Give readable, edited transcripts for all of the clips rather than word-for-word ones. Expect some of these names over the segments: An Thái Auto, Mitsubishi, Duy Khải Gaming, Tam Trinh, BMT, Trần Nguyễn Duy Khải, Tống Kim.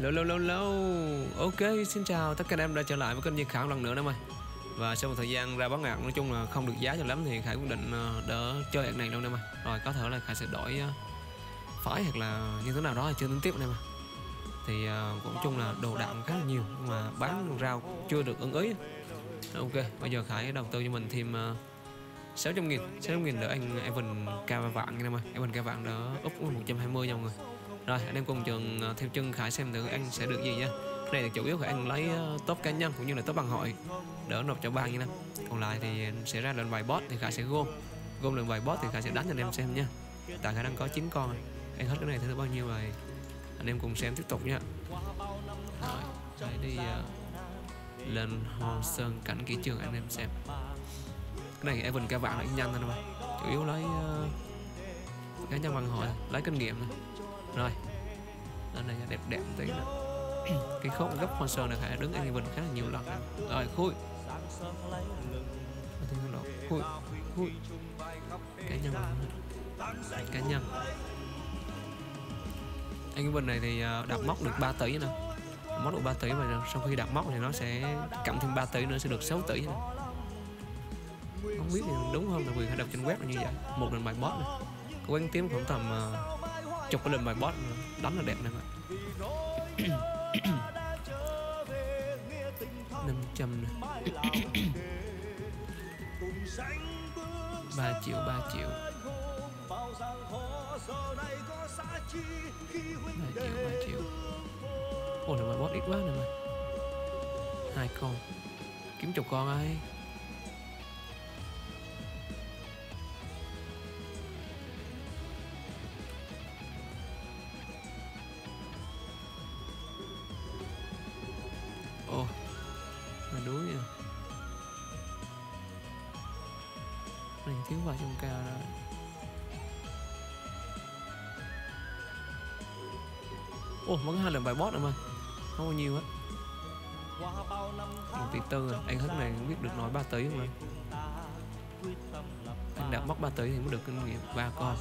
Lâu. Ok, xin chào tất cả anh em đã trở lại với kênh Duy Khải một lần nữa đó mày. Và sau một thời gian ra bán ạc nói chung là không được giá cho lắm thì Khải quyết định đỡ chơi ạc này luôn em ơi. Rồi có thể là Khải sẽ đổi phái hoặc là như thế nào đó là chơi tính tiếp em ơi. Thì cũng chung là đồ đạm khá là nhiều nhưng mà bán rau chưa được ưng ý. Ok, bây giờ Khải đầu tư cho mình thêm 600.000 đỡ anh Evan ca vạn em ơi. Evan ca vạn đỡ úp 120 nha mọi người. Rồi anh em cùng trường theo chân Khải xem thử anh sẽ được gì nha. Cái này là chủ yếu Khải anh lấy top cá nhân cũng như là top bằng hội đỡ nộp cho bang như này. Còn lại thì sẽ ra lần bài boss thì Khải sẽ gom lần bài boss thì Khải sẽ đánh cho anh em xem nha. Tại Khải đang có 9 con, anh hết cái này thứ bao nhiêu rồi anh em cùng xem tiếp tục nha. Rồi Khải đi lên Hồ Sơn cảnh kỹ trường anh em xem. Cái này Evan ca vạn là nhanh thôi mà, chủ yếu lấy cá nhân bằng hội lấy kinh nghiệm thôi. Rồi lần này đẹp tí nè. Cái khúc góc Hồ Sơn này Khải đứng anh Evan khá là nhiều lần nè. Rồi khui cá nhân anh Evan này thì đặt móc được 3 tỷ nè, móc được 3 tỷ và sau khi đặt móc thì nó sẽ cộng thêm 3 tỷ nữa sẽ được 6 tỷ nè. Không biết thì đúng không là vì Khải đọc trên web là như vậy. Một lần bài boss này quen tiếng khoảng tầm chụp cái lần bài boss đánh là đẹp nè mà. 500 nè. 3 triệu. 3 triệu. Ôi là bài boss ít quá nè mày. 2 con. Kiếm chục con ai. Thiếu vài trong cao rồi. Ồ, vẫn có 2 lần bài boss em ơi. Không bao nhiêu hết. 1 tỷ 4 anh hết này không biết được nói 3 tỷ không ạ. Anh đã móc 3 tỷ thì mới được kinh nghiệm 3 con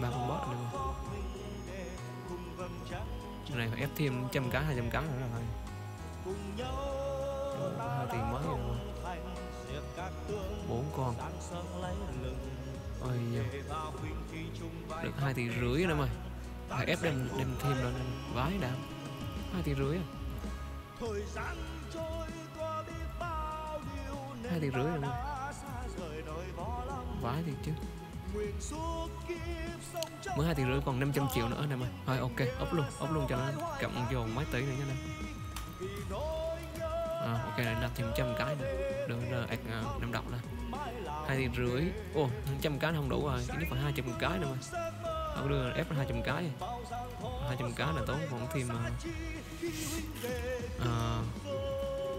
boss được rồi. Cái này phải ép thêm 100 cá 200 cá nữa là thôi. 2 tiền mới rồi. 4 con. Ôi nhiều. Được 2 tỷ rưỡi nữa mà. Phải ép đem thêm lên vái đã. 2 tỷ rưỡi à. 2 tỷ rưỡi rồi mà. Vái thì chứ. Mới 2 tỷ rưỡi còn 500 triệu nữa nè mà. Thôi ok, ốp luôn cho nó cộng vô mấy tỷ nữa nha nè. À, ok là 500 cái nè. Đừng là ạc 5 đồng nè. 2 tỷ rưỡi. Ồ, 100 cái không đủ rồi. Chỉ nhất phải 200 cái nữa mà. Không đưa ép 200 cái. 200 cái là tốn khoảng thêm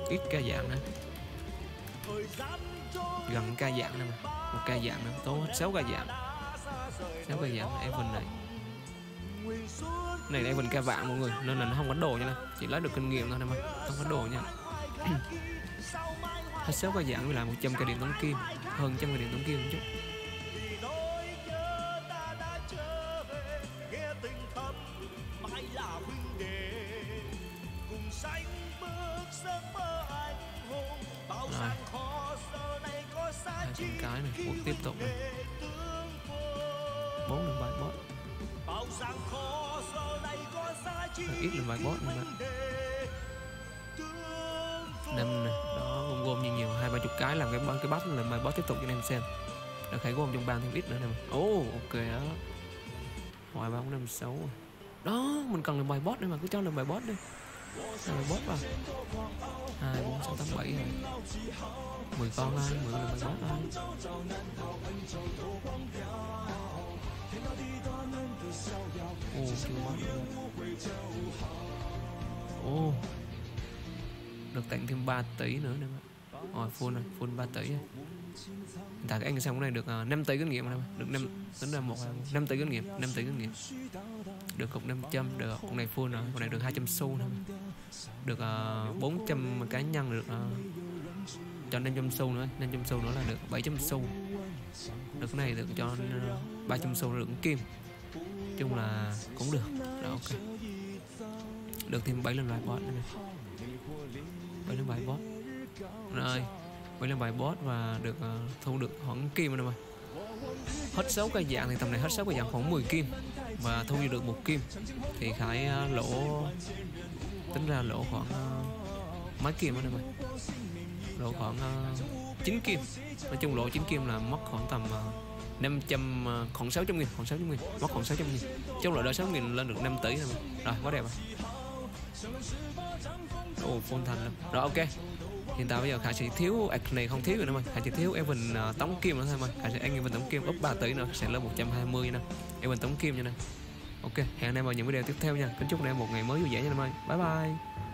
ít ca dạng nè. Gần ca dạng nè mà. 1 ca dạng nè, tốn hết 6 ca dạng. 6 ca dạng là Evan này. Này là Evan ca vạn mọi người. Nên là nó không có đồ nha nè. Chỉ lấy được kinh nghiệm thôi nè mà. Không có đồ nha. Hết 6 cái dạng với lại 100 cái điểm Tống Kim. Hơn 100 cái điểm Tống Kim một chút. Rồi 200 cái này. Ủa, tiếp tục này 4 lần bài boss. Ít lần bài boss này bạn. 5 này, đó gom nhiều 2-30 cái làm cái bát là mai boss tiếp tục cho anh em xem. Đã Khải gom trong bàn thêm ít nữa nè. Ồ, ok đó. Hoài 3, 4, 5, 6. Đó, mình cần làm bài boss nữa mà cứ cho làm bài boss đi. Làm bài boss vào. 2, 4, 6, 8, 7 rồi. 10 con ai, 10 làm bài boss ai. Ồ, kêu quá. Ồ. Được tặng thêm 3 tỷ nữa nè. Rồi full này, full 3 tỷ. Hiện tại các anh xem cái này được 5 tỷ kinh nghiệm nè, được 5 tính ra 5 tỷ kinh nghiệm, 5 tỷ kinh nghiệm. Được cục 500 được, con này full rồi, con này được 200 xu nè. Được 400 cá nhân được cho 500 xu nữa, 500 xu nữa là được 700 xu. Được cái này được cho 300 xu được kim. Chung là cũng được. Đó ok. được thêm 7 lần loại boss này. 7 lần loại boss rồi, 7 lần loại boss và được thu được khoảng kim rồi mà. Hết 6 cái dạng thì tầm này hết 6 cái dạng khoảng 10 kim và thu được 1 kim thì Khải lỗ, tính ra lỗ khoảng mấy kim ở đây mà lỗ khoảng 9 kim. Nói chung lỗ 9 kim là mất khoảng tầm 500, khoảng 600.000, khoảng 600.000, mất khoảng 600.000. Trong loại đó 6.000 lên được 5 tỷ rồi mà. Rồi, quá đẹp rồi. Ồ, full thành rồi. Rồi, ok. Hiện tại bây giờ Khải sẽ thiếu này, không thiếu rồi nữa mà. Khải chỉ thiếu Evan Tống Kim nữa thôi mà. Khải sẽ ăn Evan Tống Kim up 3 tỷ nữa, sẽ lên 120 nè. Evan Tống Kim nha nè. Ok, hẹn anh em vào những video tiếp theo nha. Kính chúc anh em một ngày mới vui vẻ nha anh em ơi. Bye bye.